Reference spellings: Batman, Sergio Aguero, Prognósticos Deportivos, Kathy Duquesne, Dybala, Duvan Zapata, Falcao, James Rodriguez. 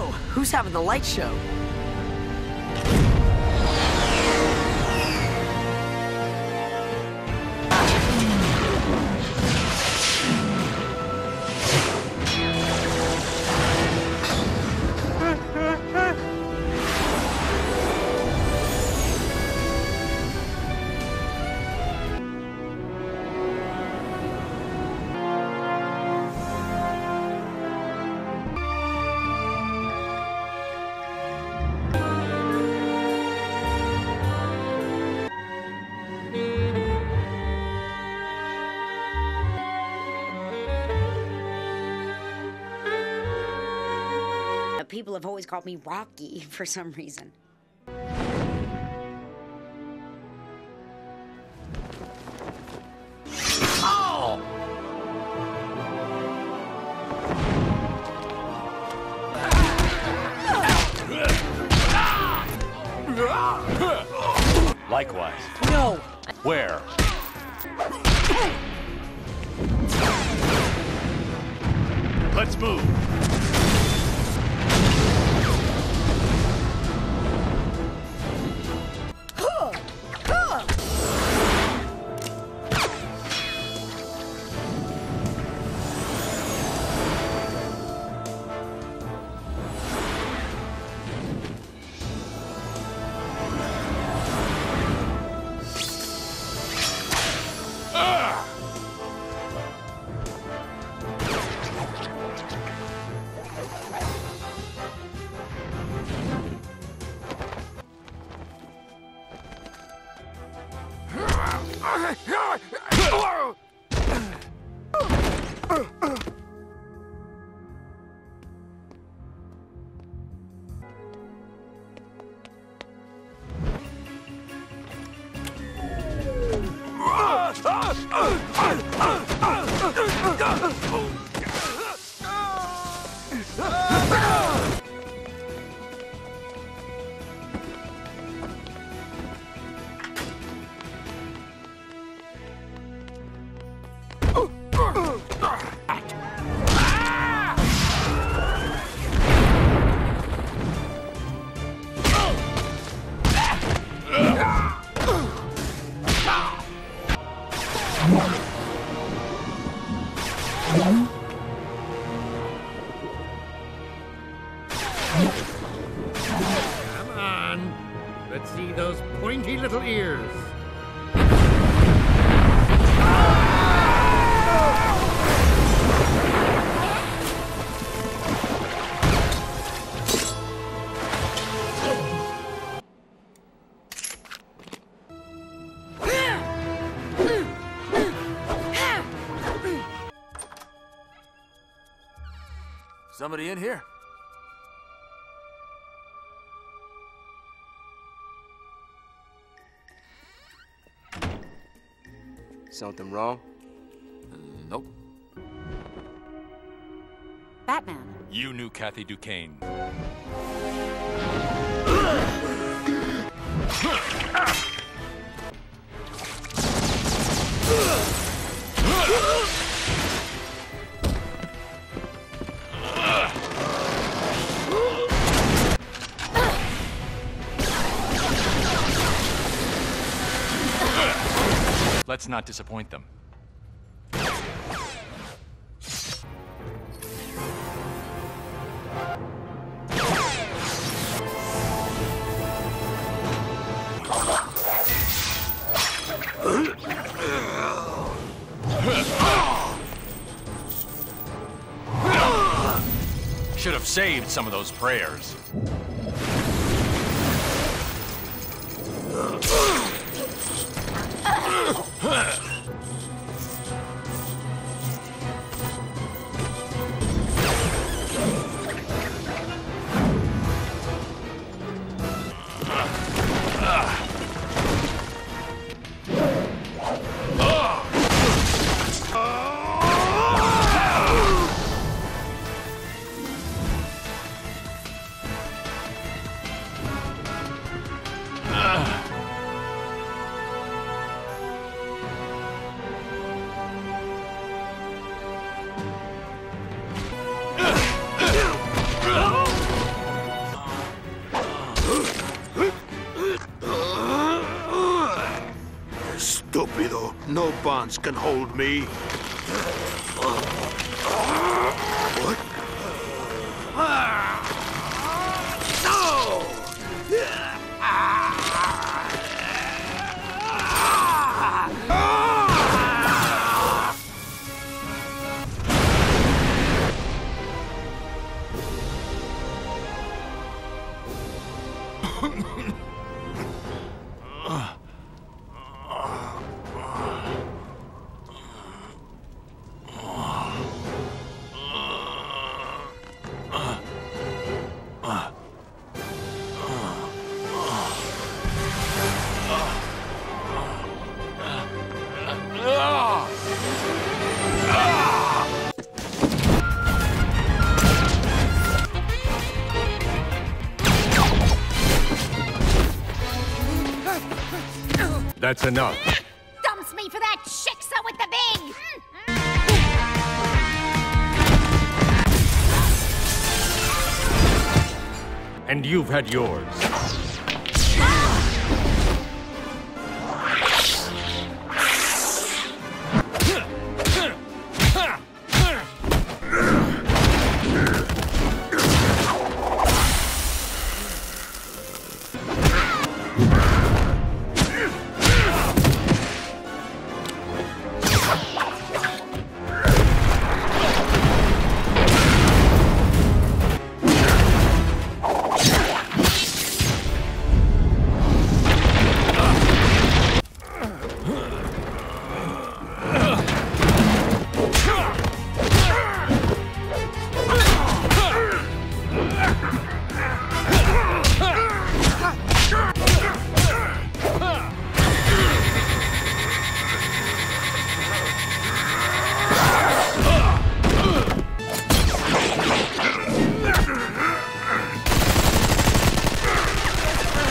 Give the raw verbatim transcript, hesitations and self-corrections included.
Whoa, who's having the light show? People have always called me Rocky for some reason. Oh! Likewise. No. Where? Let's move. Somebody in here? Something wrong? Uh, nope. Batman. You knew Kathy Duquesne. Let's not disappoint them. Should have saved some of those prayers. bonds can hold me. What? No! That's enough. Dumps me for that shiksa with the big. And you've had yours.